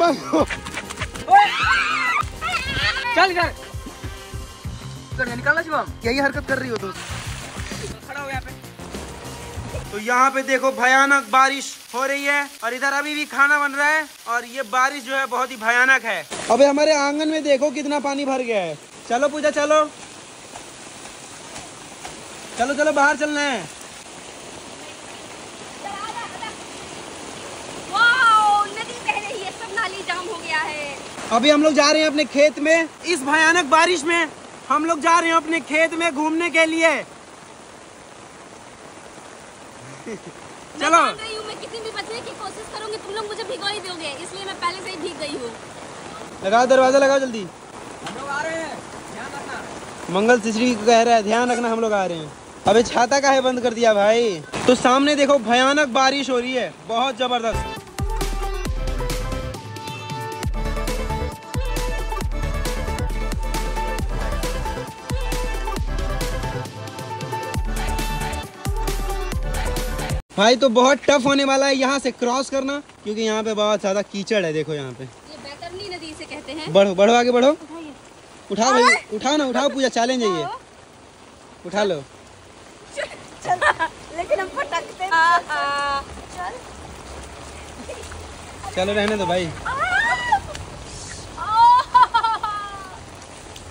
चल कर निकालना शिवम, यही हरकत कर रही हो तुम। खड़ा हो यहाँ पे। तो यहाँ पे देखो भयानक बारिश हो रही है और इधर अभी भी खाना बन रहा है और ये बारिश जो है बहुत ही भयानक है। अबे हमारे आंगन में देखो कितना पानी भर गया है। चलो पूजा चलो चलो चलो बाहर चलना है। वाओ नदी बह रही है, सब नाली जाम हो गया है। अभी हम लोग जा रहे हैं अपने खेत में। इस भयानक बारिश में हम लोग जा रहे हैं अपने खेत में घूमने के लिए। चलो मैं कितनी भी बचने की कोशिश करूंगी, तुम लोग मुझे भिगो ही दोगे, इसलिए मैं पहले से ही भीग गई हूँ। लगाओ दरवाजा लगाओ जल्दी, हम लोग आ रहे हैं, ध्यान रखना। मंगल सिसरी कह रहा है ध्यान रखना हम लोग आ रहे हैं। अबे छाता काहे बंद कर दिया भाई। तो सामने देखो भयानक बारिश हो रही है, बहुत जबरदस्त। भाई तो बहुत टफ होने वाला है यहाँ से क्रॉस करना, क्योंकि यहाँ पे बहुत ज्यादा कीचड़ है। देखो यहाँ पे ये बैतरनी नदी से कहते हैं। बढ़ो बढ़ो आगे बढ़ो, उठाओ भाई उठाओ ना उठाओ पूजा, चैलेंज है ये, उठा लो। चल लेकिन हम पटकते हैं। चलो रहने दो भाई,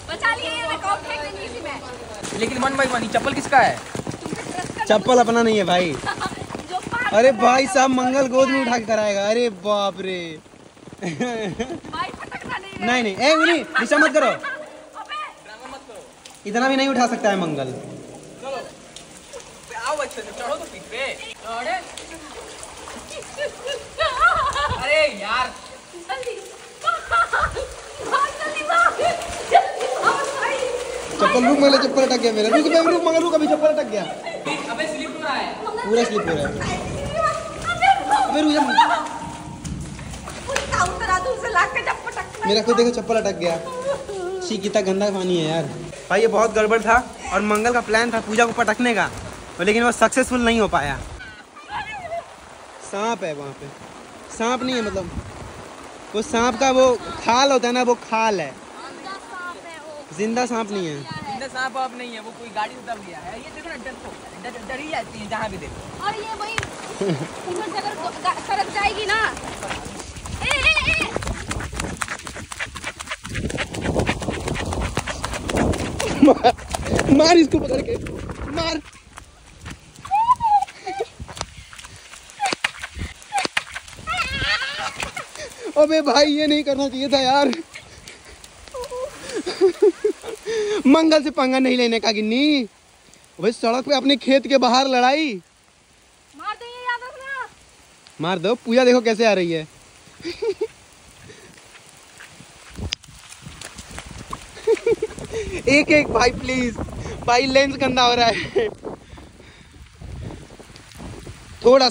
बचा लिए। लेकिन मन भाई मानी चप्पल किसका है? चप्पल अपना नहीं है भाई। अरे भाई साहब मंगल गोद में उठा के कराएगा। अरे बाप रे। नहीं नहीं ए उन्हीं निशा मत करो, इतना भी नहीं उठा सकता है मंगल। चलो आओ बच्चे चढ़ो तो पीठ पे। अरे यार चप्पल रुक, मेरे चप्पल अटक गया मेरा। रुक रुक मंगल रुक, अभी चप्पल अटक गया। अबे स्लिप हो रहा है, पूरा स्लिप हो रहा है। मेरा खुद देखो चप्पल अटक गया। शी कितना गंदा पानी है यार। भाई ये बहुत गड़बड़ था और मंगल का प्लान था पूजा को पटकने का, लेकिन वो सक्सेसफुल नहीं हो पाया। सांप है वहाँ पे, सांप नहीं है मतलब वो सांप का वो खाल होता है ना, वो खाल है, जिंदा सांप नहीं है। सांप आप नहीं है वो, कोई गाड़ी से दब गया है। ये देखो ना डर ही जाती है जहाँ भी देखो। और ये वही उधर से अगर सड़क जाएगी ना। ए, ए, ए। मार इसको पकड़ के मार। अबे भाई ये नहीं करना चाहिए था यार। मंगल से पंगा नहीं लेने का गिन्नी। भाई सड़क पे अपने खेत के बाहर लड़ाई। मार दो ये, याद रखना मार दो। पूजा देखो कैसे आ रही है। एक एक भाई प्लीज, भाई लेंस गंदा हो रहा है। थोड़ा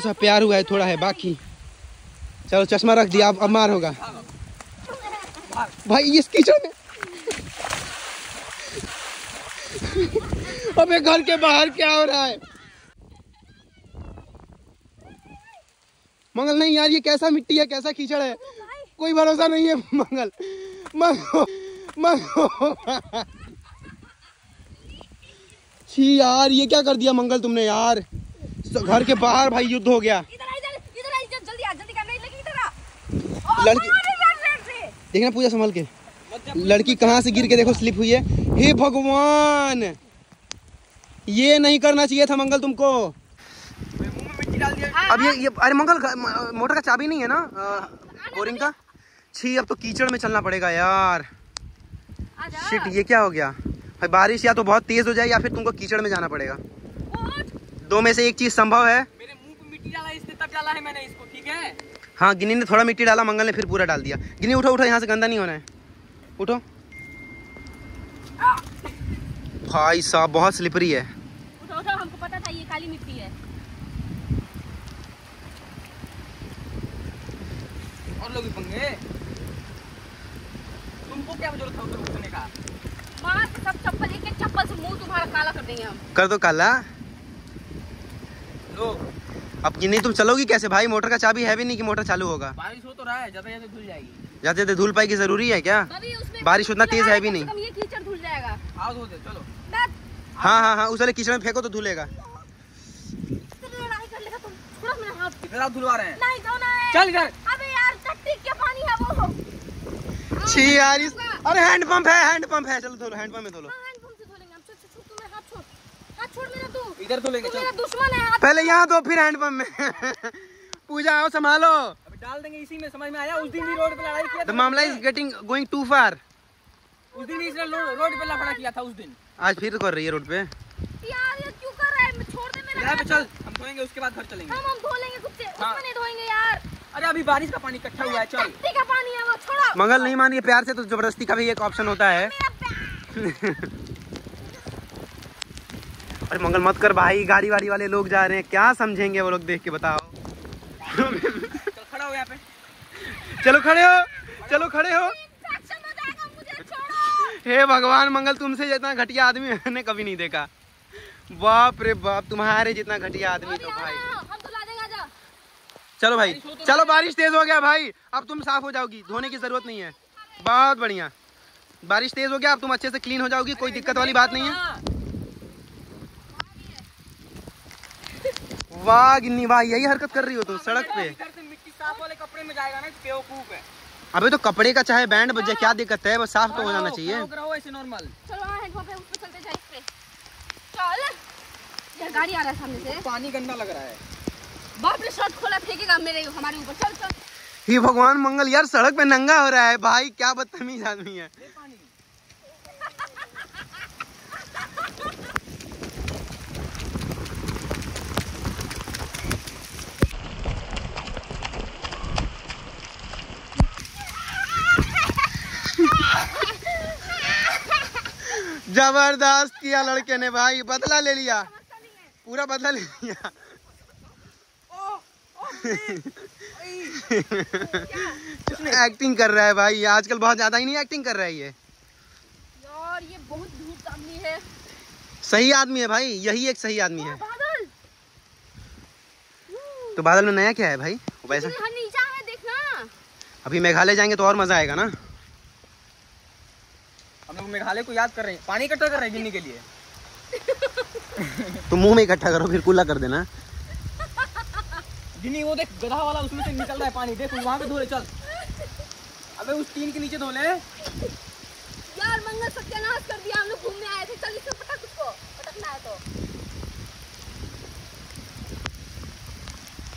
सा प्यार हुआ है, थोड़ा है बाकी। चलो चश्मा रख दिया, अब मार होगा भाई इस कीचड़ में। अबे घर के बाहर क्या हो रहा है? मंगल नहीं यार ये कैसा मिट्टी है, कैसा कीचड़ है, कोई भरोसा नहीं है। मंगल मंगल छी यार ये क्या कर दिया मंगल तुमने यार। घर के बाहर भाई युद्ध हो गया। लड़की देखना पूजा संभाल के, लड़की कहाँ से गिर के देखो स्लिप हुई है। हे भगवान ये नहीं करना चाहिए था मंगल तुमको। मुंह में मिट्टी डाल दिया। अब ये अरे मंगल मोटर का चाबी नहीं है ना बोरिंग का। छी अब तो कीचड़ में चलना पड़ेगा यार। शिट ये क्या हो गया भाई। बारिश या तो बहुत तेज हो जाए या फिर तुमको कीचड़ में जाना पड़ेगा, दो में से एक चीज संभव है। मेरे मुंह पे मिट्टी डाला इसने, तब डाला है मैंने इसको, ठीक है। हाँ गिन्नी ने थोड़ा मिट्टी डाला, मंगल ने फिर पूरा डाल दिया। गिन्नी उठो उठो, यहाँ से गंदा नहीं होना है, उठो। भाई साहब बहुत स्लिपरी है। उठो उठो, हमको पता था ये काली मिट्टी है। और लोग भी पंगे, तुमको क्या जरूरत है उधर उठने का। मार के सब चप्पल, एक एक चप्पल से मुंह तुम्हारा काला कर देंगे हम। कर दो काला। लो अब गिन्नी तुम चलोगी कैसे भाई, मोटर का चाबी है भी नहीं कि मोटर चालू होगा। बारिश हो तो रहा है, जाते-जाते धुल जाएगी। जाते-जाते धुल पाएगी, जरूरी है क्या? बारिश उतना तेज है भी नहीं। ये कीचड़ धुल जाएगा। आओ धो दे, चलो। हाँ हाँ हाँ, उस वाले कीचड़ में फेंको तो धुलेगा। अरे हैंडपम्प है, हैंडपम्प है, चलो धो, हैंडपम्प में धो लो। इधर तो लेंगे, चल दुश्मन है, पहले यहाँ दो फिर हैंडपम्प में। पूजा आओ संभालो, अभी डाल देंगे इसी में। समझ में आया? उस दिन भी रोड पे लड़ाई किया था। The मामला is getting going too far। उस दिन इसने रोड पे लफड़ा किया था उस दिन। आज फिर कर रही है रोड पे। यार ये क्यों कर रहा है? छोड़ दे मेरा। यहाँ पे चल, हम धोएंगे उसके बाद घर चलेंगे। हम धो लेंगे खुद से, उसमें नहीं धोएंगे यार। अरे अभी बारिश का पानी इकट्ठा हुआ है, चल। टट्टी का पानी है वो, छोड़ो। मंगल नहीं मान रही है प्यार से, तो जबरदस्ती का भी एक ऑप्शन होता है। अरे मंगल मत कर भाई, गाड़ी वाड़ी वाले लोग जा रहे हैं, क्या समझेंगे वो लोग देख के, बताओ। चलो खड़ा हो यहाँ पे, चलो खड़े हो, चलो खड़े हो। हे भगवान, मंगल तुमसे जितना घटिया आदमी मैंने कभी नहीं देखा। बाप रे बाप, तुम्हारे जितना घटिया आदमी तो भाई। चलो भाई, चलो बारिश तेज हो गया भाई, अब तुम साफ हो जाओगी, धोने की जरूरत नहीं है। बहुत बढ़िया, बारिश तेज हो गया, अब तुम अच्छे से क्लीन हो जाओगी, कोई दिक्कत वाली बात नहीं है। वाह गिन्नी वाह, यही हरकत कर रही हो तुम सड़क पे। इधर से मिट्टी साफ वाले कपड़े में जाएगा ना, बेवकूफ है। अबे तो कपड़े का चाहे बैंड बज जाए, क्या दिक्कत है, बस साफ तो हो जाना चाहिए। ऐसे नॉर्मल। चलो हैंडपंप पे ऊपर चलते जाए, इस पे चल। यार गाड़ी आ रहा है सामने से, पानी गंदा लग रहा है। बाप रे, शर्ट खोला फेंकेगा मेरे हमारे ऊपर। चल चल। हे भगवान मंगल, यार सड़क पे नंगा हो रहा है भाई, क्या बदतमीज आदमी है। जबरदस्त किया लड़के ने भाई, बदला ले लिया, पूरा बदला ले लिया। एक्टिंग कर रहा है भाई, आजकल बहुत ज्यादा ही नहीं एक्टिंग कर रहा है ये। यार ये बहुत धूप आदमी है। सही आदमी है भाई, यही एक सही आदमी है। बादल। तो बादल में नया क्या है भाई? वैसे नीचा है देखना। अभी मेघालय जाएंगे तो और मजा आएगा ना। हम लोग मेघालय को याद कर रहे हैं, पानी इकट्ठा कर रहे हैं गिन्नी के लिए। तो मुंह में इकट्ठा करो, फिर कूला कर देना। गिन्नी वो देख, गधा वाला उसमें से निकल रहा है पानी, देख वहाँ पे धो ले, चल। अबे उस टीन के नीचे धो ले। यार मंगल सत्यानाश कर दिया, हम लोग घूमने आए थे, चल इसको पटक, उसको पटकना है तो।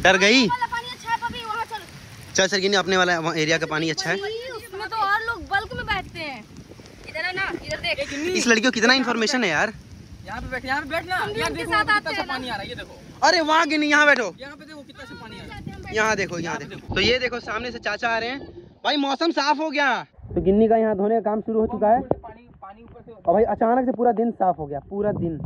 डर गई। पानी अच्छा है पपी, वहाँ चल। चल सर गिन्नी, अपने वाला एरिया का पानी अच्छा है। उसमें तो और लोग बल्क में बैठते हैं। ना इधर देख, इस लड़की को कितना इन्फॉर्मेशन है यार। यहाँ पे बैठ, यहाँ पे बैठना, इनके साथ आते हैं। पानी आ रहा है, ये देखो। अरे वहाँ गिन्नी, यहाँ बैठो, यहाँ पे देखो कितना से पानी आ रहा है। यहाँ देखो, यहाँ देखो। तो ये देखो सामने से चाचा आ रहे हैं भाई, मौसम साफ हो गया। तो गिन्नी का यहाँ धोने का काम शुरू हो चुका है। और भाई अचानक से पूरा दिन साफ हो गया, पूरा दिन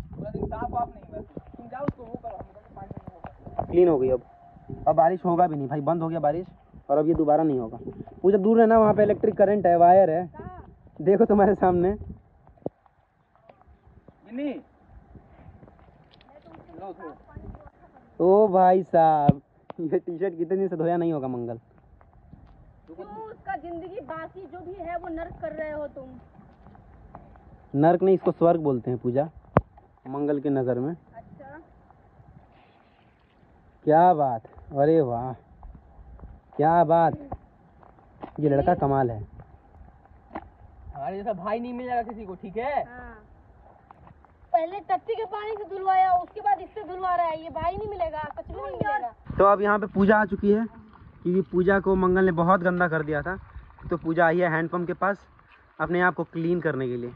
क्लीन हो गई। अब बारिश होगा भी नहीं भाई, बंद हो गया बारिश, और अब ये दोबारा नहीं होगा। पूजा दूर रहना, वहाँ पे इलेक्ट्रिक करंट है, वायर है, देखो तुम्हारे सामने। ओ भाई साहब, ये टी शर्ट कितने दिन से धोया नहीं होगा मंगल। उसका जिंदगी बाकी जो भी है वो नर्क कर रहे हो तुम। नर्क नहीं, इसको स्वर्ग बोलते हैं पूजा, मंगल की नजर में। अच्छा क्या बात, अरे वाह क्या बात, ये लड़का कमाल है। अरे जैसा भाई नहीं मिलेगा किसी को, ठीक है। हाँ। पहले टट्टी के पानी से धुलवाया, उसके बाद इससे धुलवा रहा है, ये भाई नहीं मिलेगा, सच में नहीं मिलेगा। तो अब यहाँ पे पूजा आ चुकी है, क्योंकि पूजा को मंगल ने बहुत गंदा कर दिया था, तो पूजा आई है हैंडपम्प के पास अपने आप को क्लीन करने के लिए।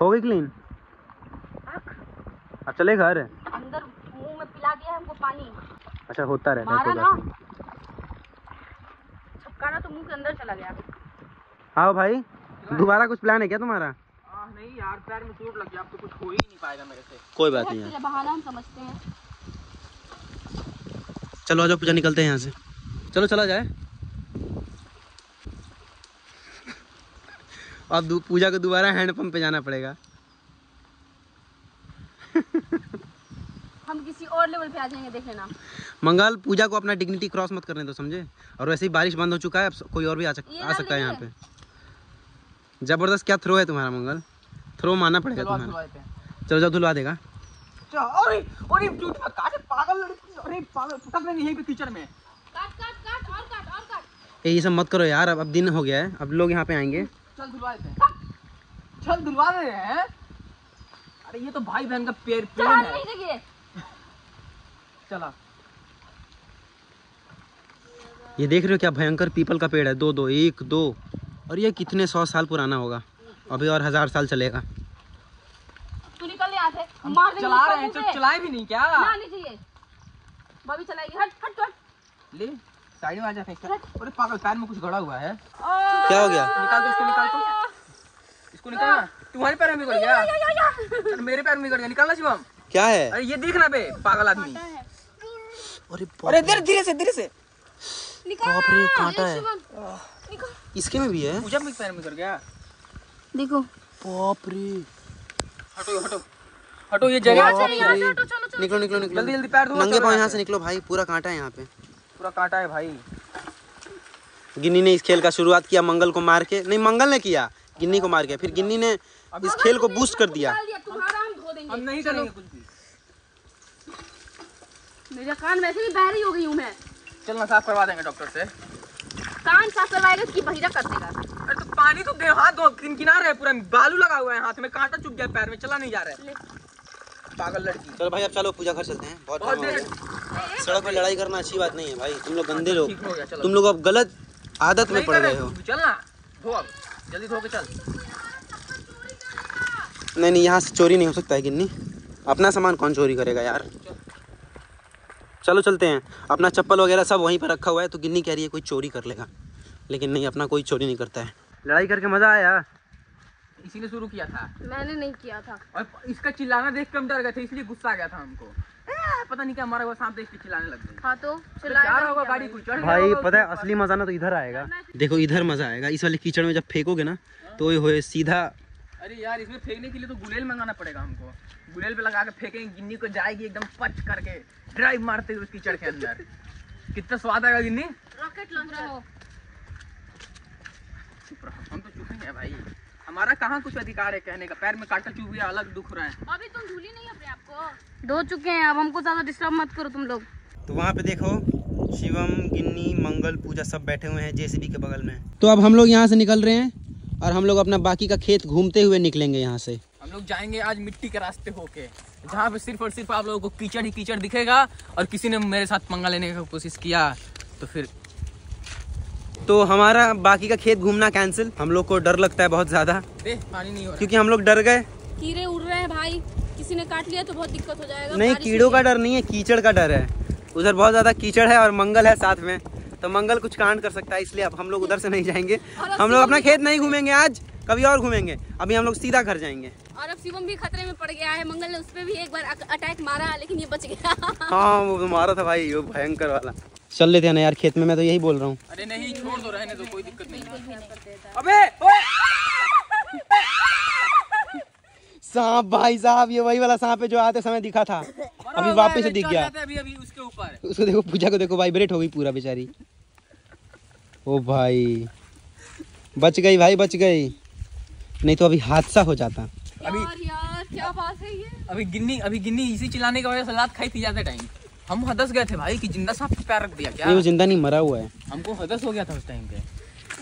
हो गई क्लीन, अब चले घर। अंदर मुँह में पिला दिया हमको पानी। अच्छा होता रहता है, छपकाना तो मुँह के अंदर चला गया। आओ भाई, दोबारा कुछ प्लान है क्या तुम्हारा? नहीं यार, पैर में चोट लग गया, अब तो कुछ हो ही नहीं पाएगा मेरे से। कोई बात नहीं है, बहाना हम समझते हैं। चलो आ जाओ पूजा, निकलते हैं यहाँ से, चलो चला जाए। अब पूजा को दोबारा हैंडपंप पे जाना पड़ेगा। हम किसी और लेवल पे आ जाएंगे, देख लेना। मंगल, पूजा को अपना डिग्निटी क्रॉस मत करने दो, समझे? और वैसे ही बारिश बंद हो चुका है, अब कोई और भी आ सकता है यहाँ पे। जबरदस्त क्या थ्रो है तुम्हारा मंगल, थ्रो मारना पड़ेगा तुम्हारा। चलो जाओ धुलवा देगा। ये सब मत करो यार, अब दिन हो गया है, अब लोग यहाँ पे आएंगे। चल धुलवा दे रहे हैं। अरे ये तो भाई बहन का प्रेम है। चला, ये देख रहे हो क्या भयंकर पीपल का पेड़ है, दो दो, एक दो, और ये कितने 100 साल पुराना होगा, अभी और 1000 साल चलेगा। तू निकल ले यहाँ से, मार देंगे। चला रहे हैं, तो चलाए भी नहीं क्या? ना नहीं चाहिए, भाभी चलाएगी। हट हट हट, ले साइड में आ जा। अरे पागल, पैर में कुछ गड़ा हुआ है। क्या हो गया? निकाल दो इसको, निकाल दो इसको, निकालना। तुम्हारे पैर में बिगड़ गया। अरे मेरे पैर में बिगड़ गया, निकालना शिवम। क्या है? अरे ये देखना बे, पागल आदमी। अरे धीरे से, धीरे से निकाल। अरे कांटा है इसके में भी है। पूजा में पैर में बिगड़ गया, देखो। बाप रे, हटो हटो हटो, ये जगह निकलो निकलो निकलो, जल्दी जल्दी पैर धो, नंगे पांव यहाँ से निकलो भाई। पूरा कांटा है यहाँ पे, पूरा कांटा है भाई। गिन्नी ने इस खेल का शुरुआत किया मंगल को मार के, नहीं मंगल ने किया गिन्नी को मार के, फिर गिन्नी ने इस खेल को बूस्ट कर दिया। हम नहीं करेंगे कुछ भी। मेरा कान वैसे भी बहरी हो गई हूँ मैं। चलना साफ करवा देंगे डॉक्टर से। कान साफ करवाएगा कि बहिरा कर देगा? अरे तो पानी तो दे, हाथ धो, किनारा है पूरा, बालू लगा हुआ है हाथ में, कांटा चुभ गया पैर में, चला नहीं जा रहा है पागल लड़की। चलो भाई अब चलो, पूजा घर चलते हैं, बहुत देर। सड़क में लड़ाई करना अच्छी बात नहीं है भाई, तुम लोग गंदे लोग, तुम लोग अब गलत आदत में पड़ रहे हो। चलना धो, अब जल्दी धो के चल। नहीं नहीं, यहाँ से चोरी नहीं हो सकता है गिन्नी, अपना सामान कौन चोरी करेगा यार। चलो चलते हैं, अपना चप्पल वगैरह सब वहीं पर रखा हुआ है, तो गिन्नी कह रही है कोई चोरी कर लेगा, लेकिन नहीं, अपना कोई चोरी नहीं करता है। लड़ाई करके मजा आया, इसीलिए शुरू किया था, मैंने नहीं किया था। और इसका चिल्लाना देख कर हम डर गए थे, इसलिए गुस्सा आ गया था हमको। पता नहीं क्या हमारा सांप देख के चिल्लाने लग गया। हाँ तो चिल्ला रहा होगा गाड़ी को भाई, पता है असली मजा ना तो इधर आएगा। देखो इधर मजा आएगा, इस वाले कीचड़ में जब फेंकोगे ना तो ये सीधा। अरे यार इसमें फेंकने के लिए तो गुलेल मंगाना पड़ेगा हमको, गुलेल पे लगा के फेंकेंगे, गिन्नी को जाएगी एकदम पच करके, ड्राइव मारते हुए उसकी कीचड़ के अंदर। कितना स्वाद आएगा गिन्नी, रॉकेट लॉन्चर। हम तो चुप हैं भाई, हमारा कहाँ कुछ अधिकार है कहने का। पैर में कांटा चुभ गया, अलग दुख रहा है। अभी तुम धुली नहीं अपने आप को, धो चुके हैं, अब हमको ज्यादा डिस्टर्ब मत करो तुम लोग। तो वहाँ पे देखो शिवम, गिन्नी, मंगल, पूजा सब बैठे हुए हैं जेसीबी के बगल में। तो अब हम लोग यहाँ से निकल रहे हैं, और हम लोग अपना बाकी का खेत घूमते हुए निकलेंगे यहाँ से। हम लोग जाएंगे आज मिट्टी के रास्ते होके, जहाँ पे सिर्फ और सिर्फ आप लोगों को कीचड़ ही कीचड़ दिखेगा, और किसी ने मेरे साथ पंगा लेने की कोशिश किया तो फिर तो हमारा बाकी का खेत घूमना कैंसिल। हम लोग को डर लगता है बहुत ज्यादा, पानी नहीं हो रहा, क्योंकि हम लोग डर गए। कीड़े उड़ रहे हैं भाई, किसी ने काट लिया तो बहुत दिक्कत हो जाएगा। नहीं, कीड़ों का डर नहीं है, कीचड़ का डर है। उधर बहुत ज्यादा कीचड़ है और मंगल है साथ में, तो मंगल कुछ कांड कर सकता है, इसलिए अब हम लोग उधर से नहीं जाएंगे। हम लोग अपना खेत नहीं घूमेंगे आज, कभी और घूमेंगे, अभी हम लोग सीधा घर जाएंगे। और अब शिवम भी खतरे में पड़ गया है, मंगल ने उस पर भी एक बार अटैक मारा, लेकिन ये बच गया। हाँ वो मारा था भाई, वो भयंकर वाला। चल लेते हैं ना यार खेत में, मैं तो यही बोल रहा हूँ। अरे नहीं छोड़ दो, रहने दो, कोई दिक्कत नहीं। अबे सांप भाई साहब, ये वही वाला सांप है जो आते समय दिखा था, अभी वापस से दिख गया। अभी उसके ऊपर उसको देखो, पूजा को देखो, वाइब्रेट हो गई पूरा बेचारी। ओ भाई बच गई भाई, बच गई, नहीं तो अभी हादसा हो जाता। अभी यार क्या बात है ये, अभी गिन्नी इसी चिल्लाने की वजह से लात खाई थी जाते टाइम। हम हदस गए थे भाई कि जिंदा सांप पैर रख दिया क्या? नहीं वो जिंदा नहीं, मरा हुआ है, हमको हदस हो गया था उस टाइम पे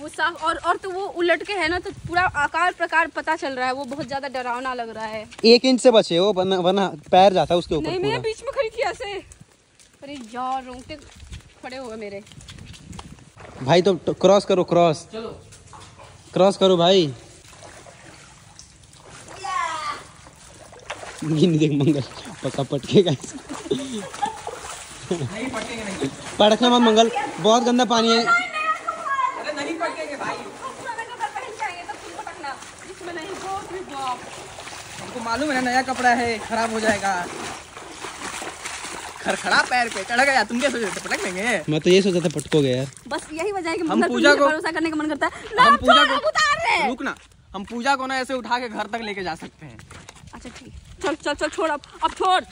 वो सांप। और तो वो उलट के है ना, तो पूरा आकार प्रकार पता चल रहा है, वो बहुत ज्यादा डरावना लग रहा है। 1 इंच से बचे वो, वरना पैर जाता उसके ऊपर। नहीं मैं बीच में खड़ी थी ऐसे, अरे यार रोंगटे खड़े हो गए मेरे भाई। तो क्रॉस करो, क्रॉस चलो, क्रॉस करो भाई। देख मंगल पक्का पटकेगा, नहीं पटकेगा, नहीं पटकना मत मंगल, बहुत गंदा पानी है। अरे नहीं पटकेंगे भाई, हमको मालूम है ना, नया कपड़ा है, खराब हो जाएगा। खरखड़ा पैर पे चढ़ गया, तुम क्या सोच रहे थे पटक लेंगे? मैं तो ये सोचा था पटकोगे यार, बस यही वजह है कि हम पूजा को भरोसा करने का मन करता है ना। पूजा को उतार रहे, रुक ना, हम पूजा को ना ऐसे उठा के घर तक लेके जा सकते हैं। अच्छा ठीक, चल चल चल छोड़, अब छोड़।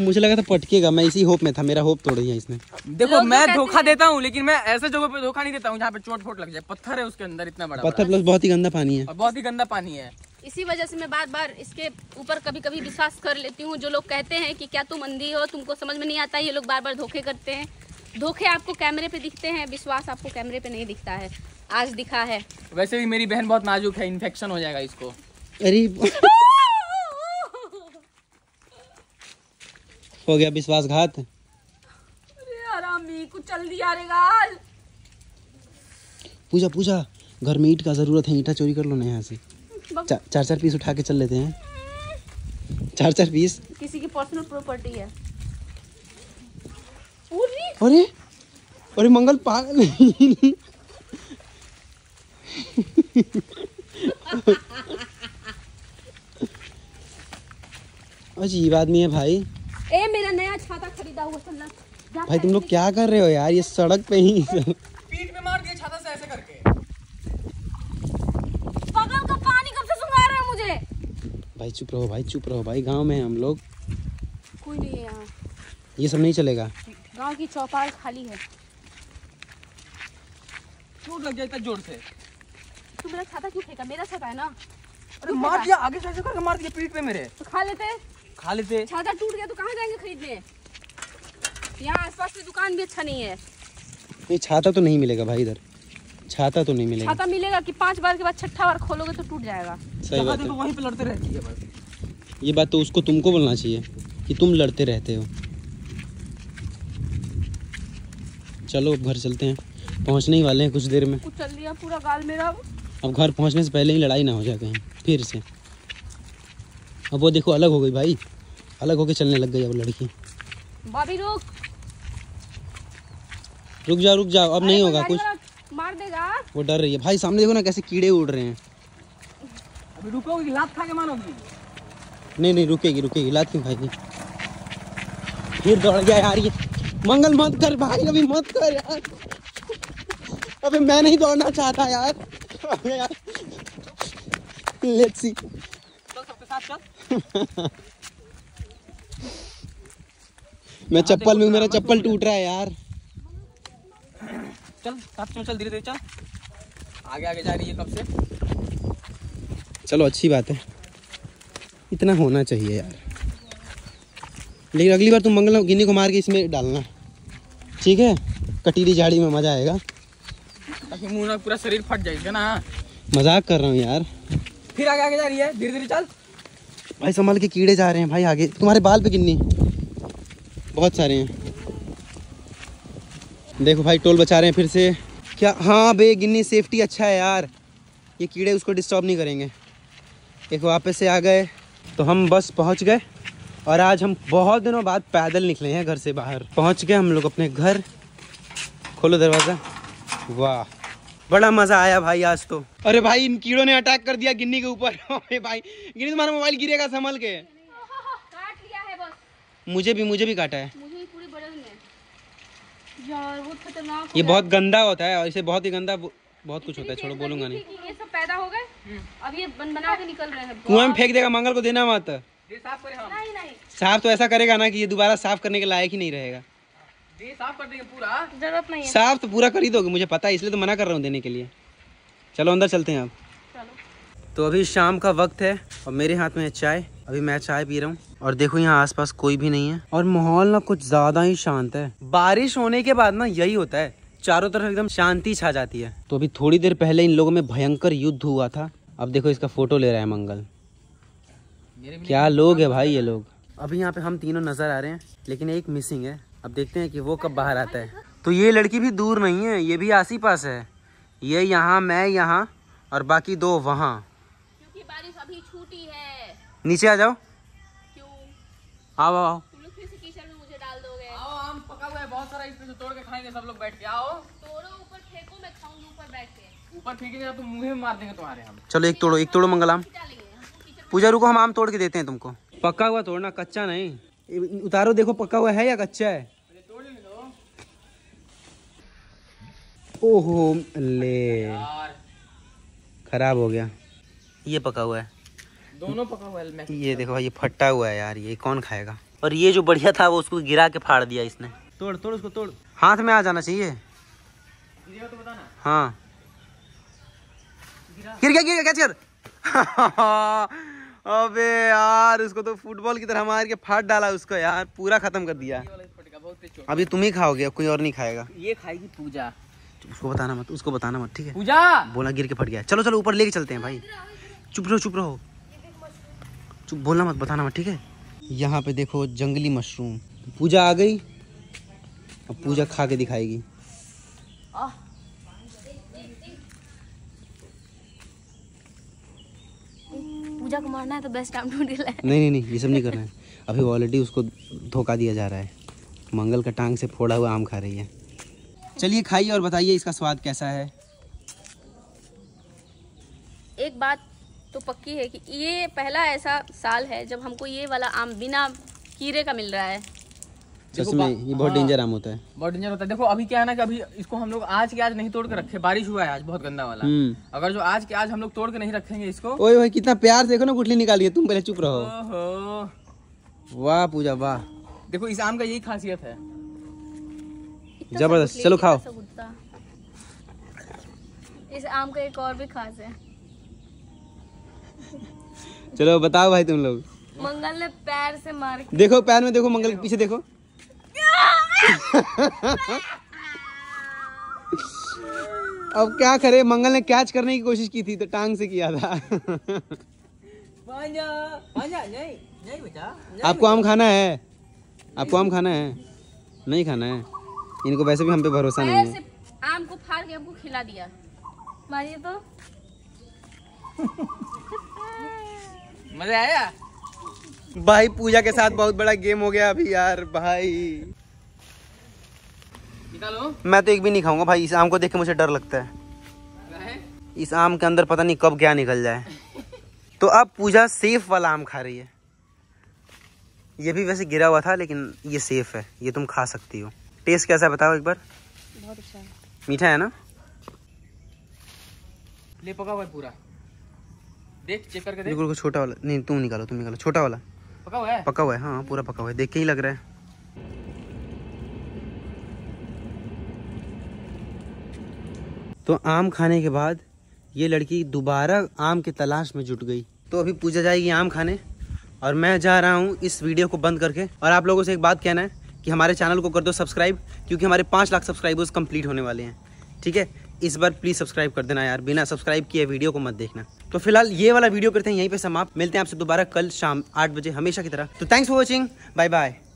मुझे लगा था पटकेगा, मैं इसी होप में था, मेरा होप तोड़ दिया इसने। देखो मैं धोखा देता हूँ लेकिन मैं ऐसे जगह पे धोखा नहीं देता हूँ जहाँ पे चोट फोट लग जाए। पत्थर है उसके अंदर, इतना बड़ा पत्थर, प्लस बहुत ही गंदा पानी है, बहुत ही गंदा पानी है। इसी वजह से मैं बार बार इसके ऊपर कभी कभी विश्वास कर लेती हूँ। जो लोग कहते हैं कि क्या तुम अंधी हो, तुमको समझ में नहीं आता, ये लोग बार बार धोखे करते हैं। धोखे आपको कैमरे पे दिखते हैं, विश्वास आपको कैमरे पे नहीं दिखता है, आज दिखा है। वैसे भी मेरी बहन बहुत नाजुक है, इन्फेक्शन हो जाएगा इसको। अरे हो गया विश्वासघात। अरे आरामी कुछ चल दिया रे गाल। पूजा पूजा, घर में ईंट का जरूरत है, ईंटा चोरी कर लो ना यहाँ से। चार चार पीस उठा के चल लेते हैं, चार चार पीस, किसी की पर्सनल प्रॉपर्टी है। अरे अरे मंगल पागल अजीब आदमी है भाई। ए मेरा नया छाता खरीदा हुआ भाई, तुम लोग क्या कर रहे हो यार, ये सड़क पे ही पीठ पे मार दिया छाता से ऐसे करके। बगल का पानी कब से सुंघा रहे हो मुझे। भाई चुप रहो भाई, चुप रहो भाई, गांव में हैं हम लोग, कोई नहीं है यहाँ, ये सब नहीं चलेगा। गांव की चौपाल खाली है। चोट लग जाए जोर से। तू मेरा छाता क्यों फेंका, मेरा छाता है ना। अरे मार दिया आगे से करके, मार दिया पीठ पे मेरे। तो खा लेते। छाता टूट गया तो कहाँ जाएंगे खरीदने, यहाँ आसपास की दुकान भी अच्छा नहीं है। नहीं छाता तो नहीं मिलेगा भाई, इधर छाता तो नहीं मिलेगा। छाता मिलेगा कि 5 बार के बाद 6ठा बार खोलोगे तो टूट जाएगा। सही बात है, वहीं पे लड़ते रहती है। ये बात तो उसको तुमको बोलना चाहिए कि तुम लड़ते रहते हो। चलो अब घर चलते हैं, पहुंचने ही वाले हैं कुछ देर में। चल दिया पूरा गाल मेरा। अब घर पहुंचने से पहले ही लड़ाई ना हो जाए कहीं फिर से। अब वो देखो अलग हो गई भाई, अलग होके चलने लग गई अब लड़की। भाभी रुक रुक जाओ, रुक जाओ, अब नहीं होगा कुछ, मार देगा। वो डर रही है भाई, सामने देखो ना कैसे कीड़े उड़ रहे हैं। अभी रुकोगी, लात खा के मारोगी। नहीं नहीं रुकेगी रुकेगी, लात क्यों खाएगी। फिर दौड़ गया यार ये मंगल, मत कर भाई, अभी मत कर यार, अबे मैं नहीं दौड़ना चाहता यार, यार। लेट्स सी मैं चप्पल में, मेरा चप्पल टूट रहा है यार। चल साथ में चल, धीरे धीरे चल, आगे आगे जा रही है कब से। चलो अच्छी बात है, इतना होना चाहिए यार। लेकिन अगली बार तुम मंगल गिन्नी को मार के इसमें डालना, ठीक है, कटीरी झाड़ी में मजा आएगा। मुंह पूरा शरीर फट जाएगा ना। मजाक कर रहा हूँ यार। फिर आगे आगे जा रही है, धीरे धीरे चल भाई, संभाल के, कीड़े जा रहे हैं भाई आगे तुम्हारे बाल पे गिन्नी, बहुत सारे हैं। देखो भाई टोल बचा रहे हैं फिर से क्या। हाँ बे गिन्नी सेफ्टी अच्छा है यार, ये कीड़े उसको डिस्टर्ब नहीं करेंगे। एक वापस से आ गए तो हम बस पहुँच गए, और आज हम बहुत दिनों बाद पैदल निकले हैं घर से बाहर। पहुंच गए हम लोग अपने घर। खोलो दरवाज़ा। वाह बड़ा मज़ा आया भाई आज तो। अरे भाई इन कीड़ों ने अटैक कर दिया गिन्नी के ऊपर। अरे भाई गिन्नी तुम्हारा मोबाइल गिरेगा, संभल के। काट लिया है बस। मुझे भी काटा है, मुझे पूरी बदन में। यार बहुत खतरनाक, ये बहुत गंदा होता है, और इसे बहुत ही गंदा बहुत कुछ होता है, छोड़ो बोलूंगा नहीं। ये सब पैदा हो गए, अब ये बना के निकल रहे हैं, कुएं में फेंक देगा। मंगल को देना मत, साफ करे हम। नहीं। साफ तो ऐसा करेगा ना कि ये दोबारा साफ करने के लायक ही नहीं रहेगा। ये साफ कर देंगे पूरा, जरूरत नहीं है। साफ तो पूरा कर ही दोगे, मुझे पता है, इसलिए तो मना कर रहा हूँ देने के लिए। चलो अंदर चलते हैं आप। चलो। तो अभी शाम का वक्त है और मेरे हाथ में है चाय, अभी मैं चाय पी रहा हूँ। और देखो यहाँ आसपास कोई भी नहीं है, और माहौल ना कुछ ज्यादा ही शांत है। बारिश होने के बाद ना यही होता है, चारों तरफ एकदम शांति छा जाती है। तो अभी थोड़ी देर पहले इन लोगों में भयंकर युद्ध हुआ था। अब देखो इसका फोटो ले रहा है मंगल। क्या लोग है भाई ये लोग। अभी यहाँ पे हम तीनों नजर आ रहे हैं, लेकिन एक मिसिंग है। अब देखते हैं कि वो कब बाहर आता है। तो ये लड़की भी दूर नहीं है, ये भी आसी पास है। ये यहाँ, मैं यहाँ, और बाकी दो वहाँ, क्योंकि बारिश अभी छूटी है। नीचे आ जाओ। क्यों? आओ आओ, तुम लोग फिर से कीचड़ में मुझे डाल दोगे। आओ, आम पका हुआ है बहुत सारा, इसमें से तोड़ के खाएंगे सब लोग बैठ के। आओ तोड़ो, ऊपर फेंको, मैं खाऊंगी ऊपर बैठ के। ऊपर फेंकेंगे तो मुँह में मार देंगे तुम्हारे हम। चलो एक तोड़ो, एक तोड़ो मंगल आम। पूजा रुको, हम आम तोड़ के देते हैं तुमको। पक्का हुआ तोड़ना, कच्चा नहीं। उतारो, देखो पक्का हुआ है या कच्चा है। ओहो ले, खराब हो गया। ये पका हुआ है, दोनों पका हुआ है। ये देखो भाई, ये फटा हुआ है यार, ये कौन खाएगा। और ये जो बढ़िया था वो उसको गिरा के फाड़ दिया इसने। तोड़ तोड़ उसको तोड़, हाथ में आ जाना चाहिए। गिरा तो बताना। हाँ गिर गया कैच कर। अबे यार उसको तो फुटबॉल की तरह मार के फाड़ डाला उसको यार, पूरा खत्म कर दिया। अभी तुम ही खाओगे, कोई और नहीं खाएगा। ये खाएगी पूजा। उसको बताना मत ठीक है। पूजा बोला गिर के फट गया। चलो चलो ऊपर लेके चलते हैं भाई। चुप रहो चुप, बोलना मत बताना मत ठीक है। यहाँ पे देखो जंगली मशरूम, पूजा आ गई, अब पूजा खा के दिखाएगी। पूजा को मारना है तो बेस्ट टाइम टू डील है। नहीं ये सब नहीं करना है। अभी ऑलरेडी उसको धोखा दिया जा रहा है। मंगल का टांग से फोड़ा हुआ आम खा रही है। चलिए खाइए और बताइए इसका स्वाद कैसा है। एक बात तो पक्की है कि ये पहला ऐसा साल है जब हमको ये वाला आम बिना कीड़े का मिल रहा है। सच में ये बहुत डेंजर आम होता है, बहुत डेंजर होता है। देखो अभी क्या है ना कि अभी इसको हम लोग आज के आज नहीं तोड़ के रखे, बारिश हुआ है आज बहुत गंदा वाला। अगर जो आज के आज हम लोग तोड़ के नहीं रखेंगे इसको। ओए भाई कितना प्यार देखो ना गुठली निकालिए। तुम पहले चुप रहो। वाह पूजा वाह, देखो इस आम का यही खासियत है, जबरदस्त। चलो खाओ। इस आम का एक और भी खास है। चलो बताओ भाई तुम लोग। मंगल ने पैर से मार, देखो पैर में, देखो मंगल के पीछे देखो। अब क्या करे, मंगल ने कैच करने की कोशिश की थी तो टांग से किया था। नहीं बेटा, आपको आम खाना है, आपको आम खाना है, नहीं खाना है। इनको वैसे भी हम पे भरोसा नहीं है। आम को फाड़ के आपको खिला दिया, मारिए तो। मजा आया भाई। पूजा के साथ बहुत बड़ा गेम हो गया अभी यार भाई। निकालो। मैं तो एक भी नहीं खाऊंगा भाई, इस आम को देख के मुझे डर लगता है। इस आम के अंदर पता नहीं कब क्या निकल जाए। तो अब पूजा सेफ वाला आम खा रही है। ये भी वैसे गिरा हुआ था लेकिन ये सेफ है, ये तुम खा सकती हो। टेस्ट कैसा है बताओ एक बार। बहुत अच्छा है। मीठा है ना। ले पका हुआ है पूरा, देख चेक करके देख। बिल्कुल छोटा वाला नहीं, तुम निकालो। छोटा वाला पका हुआ है। पका हुआ है हाँ, पूरा पका हुआ है, देख के ही लग रहा है। तो आम खाने के बाद ये लड़की दोबारा आम की तलाश में जुट गई। तो अभी पूजा जाएगी आम खाने और मैं जा रहा हूँ इस वीडियो को बंद करके। और आप लोगों से एक बात कहना है कि हमारे चैनल को कर दो सब्सक्राइब, क्योंकि हमारे 5 लाख सब्सक्राइबर्स कंप्लीट होने वाले हैं ठीक है। इस बार प्लीज़ सब्सक्राइब कर देना यार, बिना सब्सक्राइब किए वीडियो को मत देखना। तो फिलहाल ये वाला वीडियो करते हैं यहीं पे समाप्त। मिलते हैं आपसे दोबारा कल शाम 8 बजे हमेशा की तरह। तो thanks for watching, bye bye.